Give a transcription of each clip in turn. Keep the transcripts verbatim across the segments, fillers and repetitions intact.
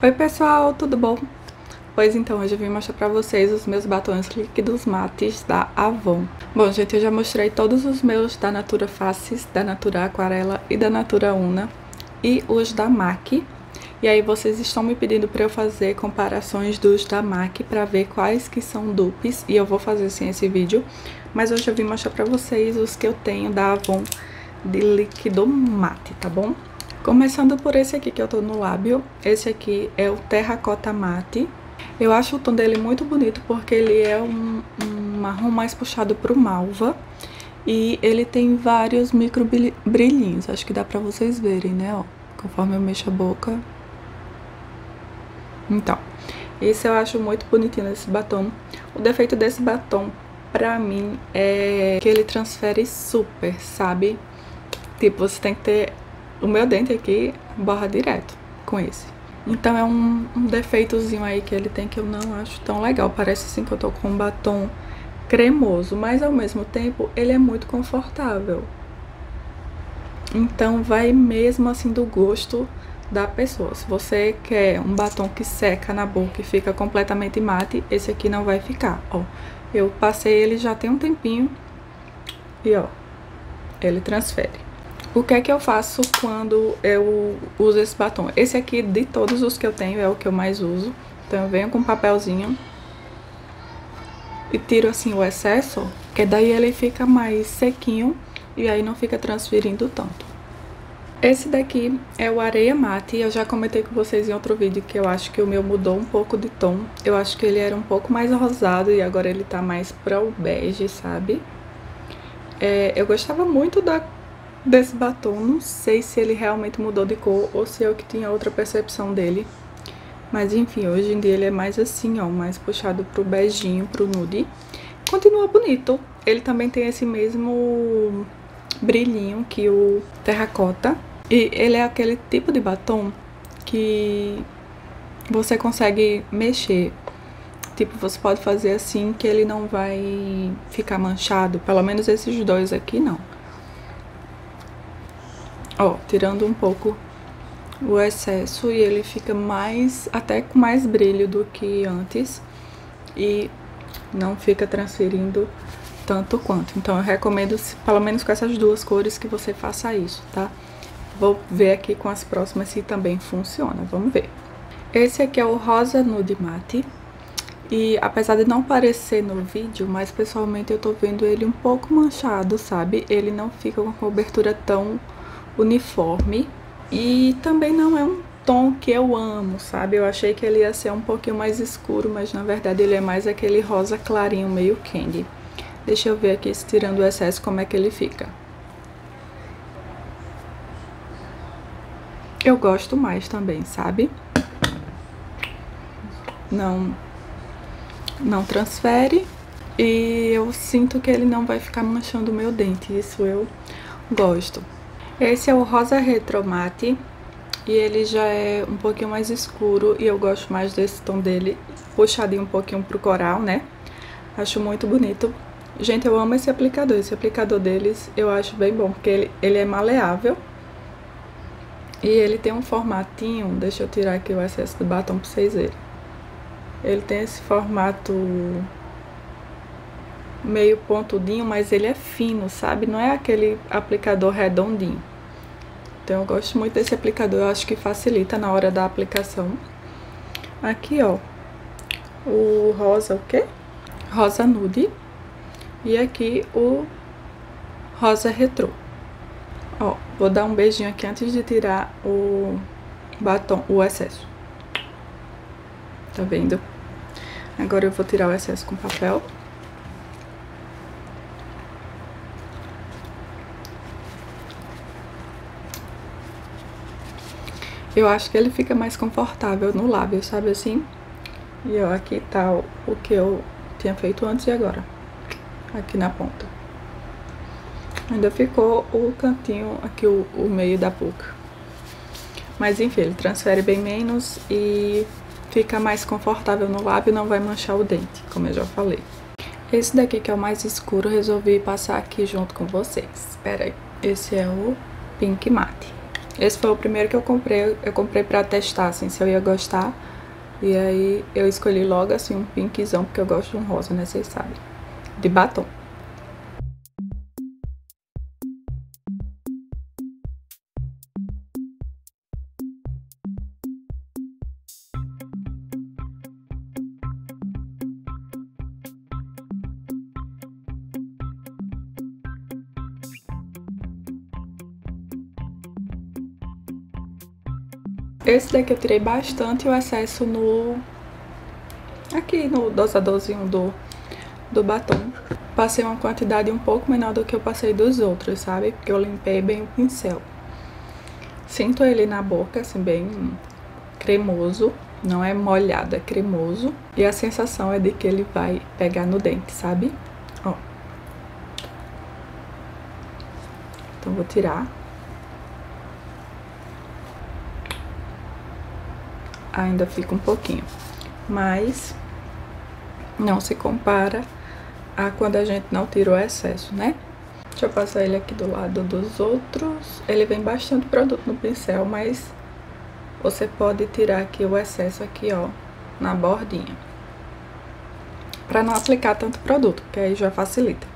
Oi pessoal, tudo bom? Pois então, hoje eu vim mostrar pra vocês os meus batons líquidos mates da Avon. Bom gente, eu já mostrei todos os meus da Natura Faces, da Natura Aquarela e da Natura Una e os da MAC. E aí vocês estão me pedindo pra eu fazer comparações dos da MAC pra ver quais que são dupes, e eu vou fazer sim esse vídeo. Mas hoje eu vim mostrar pra vocês os que eu tenho da Avon de líquido mate, tá bom? Começando por esse aqui que eu tô no lábio, esse aqui é o Terracota Mate. Eu acho o tom dele muito bonito porque ele é um, um marrom mais puxado pro malva. E ele tem vários micro brilhinhos, acho que dá pra vocês verem, né, ó, conforme eu mexo a boca. Então, esse eu acho muito bonitinho, esse batom. O defeito desse batom, pra mim, é que ele transfere super, sabe? Tipo, você tem que ter... O meu dente aqui borra direto com esse. Então é um, um defeitozinho aí que ele tem que eu não acho tão legal. Parece assim que eu tô com um batom cremoso, mas ao mesmo tempo ele é muito confortável. Então vai mesmo assim do gosto da pessoa. Se você quer um batom que seca na boca e fica completamente mate, esse aqui não vai ficar, ó. Eu passei ele já tem um tempinho e ó, ele transfere. O que é que eu faço quando eu uso esse batom? Esse aqui, de todos os que eu tenho, é o que eu mais uso. Então eu venho com um papelzinho e tiro assim o excesso, porque daí ele fica mais sequinho e aí não fica transferindo tanto. Esse daqui é o Areia Mate. Eu já comentei com vocês em outro vídeo que eu acho que o meu mudou um pouco de tom. Eu acho que ele era um pouco mais rosado e agora ele tá mais pro bege, sabe? É, eu gostava muito da desse batom, não sei se ele realmente mudou de cor ou se eu que tinha outra percepção dele, mas enfim, hoje em dia ele é mais assim, ó, mais puxado pro beijinho, pro nude. Continua bonito, ele também tem esse mesmo brilhinho que o Terracota, e ele é aquele tipo de batom que você consegue mexer. Tipo, você pode fazer assim que ele não vai ficar manchado, pelo menos esses dois aqui não. Ó, tirando um pouco o excesso e ele fica mais, até com mais brilho do que antes. E não fica transferindo tanto quanto. Então eu recomendo, pelo menos com essas duas cores, que você faça isso, tá? Vou ver aqui com as próximas se também funciona, vamos ver. Esse aqui é o Rosa Nude Mate. E apesar de não parecer no vídeo, mas pessoalmente eu tô vendo ele um pouco manchado, sabe? Ele não fica com a cobertura tão... uniforme, e também não é um tom que eu amo, sabe? Eu achei que ele ia ser um pouquinho mais escuro, mas na verdade ele é mais aquele rosa clarinho, meio candy. Deixa eu ver aqui, tirando o excesso, como é que ele fica. Eu gosto mais também, sabe? Não, não transfere, e eu sinto que ele não vai ficar manchando o meu dente, isso eu gosto. Esse é o Rosa Retro Mate, e ele já é um pouquinho mais escuro, e eu gosto mais desse tom dele, puxadinho um pouquinho pro coral, né? Acho muito bonito. Gente, eu amo esse aplicador, esse aplicador deles eu acho bem bom, porque ele, ele é maleável, e ele tem um formatinho, deixa eu tirar aqui o excesso do batom pra vocês verem. Ele tem esse formato... meio pontudinho, mas ele é fino, sabe? Não é aquele aplicador redondinho. Então eu gosto muito desse aplicador, eu acho que facilita na hora da aplicação. Aqui, ó, o rosa o quê? Rosa Nude. E aqui o Rosa Retrô. Ó, vou dar um beijinho aqui antes de tirar o batom, o excesso. Tá vendo? Agora eu vou tirar o excesso com papel. Eu acho que ele fica mais confortável no lábio, sabe assim? E ó, aqui tá o, o que eu tinha feito antes e agora. Aqui na ponta. Ainda ficou o cantinho, aqui o, o meio da boca. Mas enfim, ele transfere bem menos e fica mais confortável no lábio, não vai manchar o dente, como eu já falei. Esse daqui que é o mais escuro, resolvi passar aqui junto com vocês. Pera aí, esse é o Pink Mate. Esse foi o primeiro que eu comprei, eu comprei pra testar, assim, se eu ia gostar. E aí eu escolhi logo, assim, um pinkzão, porque eu gosto de um rosa, né, vocês sabem, de batom. Esse daqui eu tirei bastante o excesso no... aqui no dosadorzinho do, do batom. Passei uma quantidade um pouco menor do que eu passei dos outros, sabe? Porque eu limpei bem o pincel. Sinto ele na boca, assim, bem cremoso. Não é molhado, é cremoso. E a sensação é de que ele vai pegar no dente, sabe? Ó. Então vou tirar. Ainda fica um pouquinho, mas não se compara a quando a gente não tira o excesso, né? Deixa eu passar ele aqui do lado dos outros. Ele vem bastante produto no pincel, mas você pode tirar aqui o excesso aqui, ó, na bordinha. Pra não aplicar tanto produto, porque aí já facilita.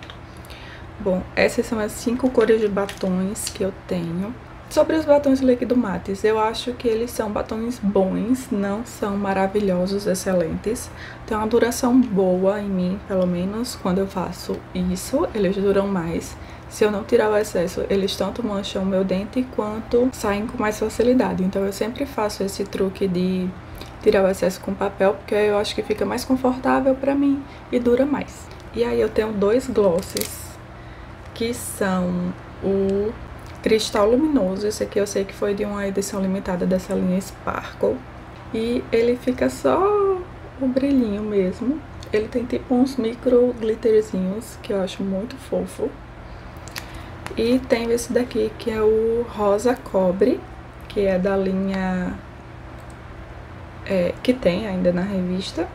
Bom, essas são as cinco cores de batons que eu tenho. Sobre os batons líquido mates, eu acho que eles são batons bons, não são maravilhosos, excelentes. Tem uma duração boa em mim, pelo menos, quando eu faço isso, eles duram mais. Se eu não tirar o excesso, eles tanto mancham o meu dente quanto saem com mais facilidade. Então eu sempre faço esse truque de tirar o excesso com papel, porque eu acho que fica mais confortável pra mim e dura mais. E aí eu tenho dois glosses, que são o... Cristal luminoso, esse aqui eu sei que foi de uma edição limitada dessa linha Sparkle. E ele fica só o brilhinho mesmo. Ele tem tipo uns micro glitterzinhos, que eu acho muito fofo. E tem esse daqui, que é o rosa cobre, que é da linha... É, que tem ainda na revista.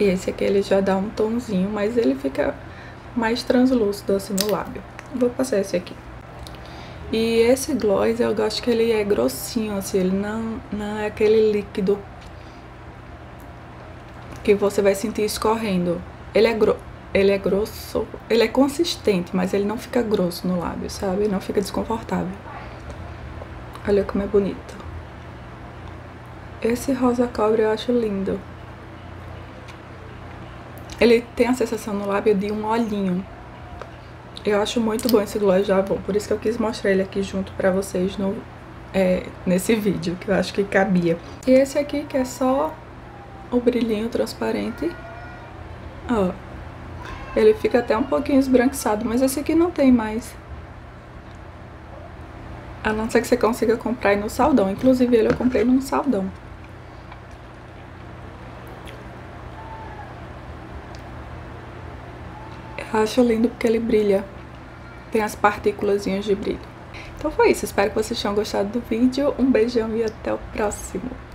E esse aqui ele já dá um tonzinho, mas ele fica mais translúcido assim no lábio. Vou passar esse aqui. E esse gloss, eu gosto que ele é grossinho, assim, ele não, não é aquele líquido que você vai sentir escorrendo. Ele é, gro ele é grosso, ele é consistente, mas ele não fica grosso no lábio, sabe? Não fica desconfortável. Olha como é bonito. Esse rosa cobre eu acho lindo. Ele tem a sensação no lábio de um olhinho. Eu acho muito bom esse gloss da Avon, por isso que eu quis mostrar ele aqui junto pra vocês no, é, nesse vídeo, que eu acho que cabia. E esse aqui que é só o brilhinho transparente, ó, ele fica até um pouquinho esbranquiçado, mas esse aqui não tem mais. A não ser que você consiga comprar aí no Saldão, inclusive ele eu comprei num Saldão. Acho lindo porque ele brilha, tem as partículazinhas de brilho. Então foi isso, espero que vocês tenham gostado do vídeo, um beijão e até o próximo.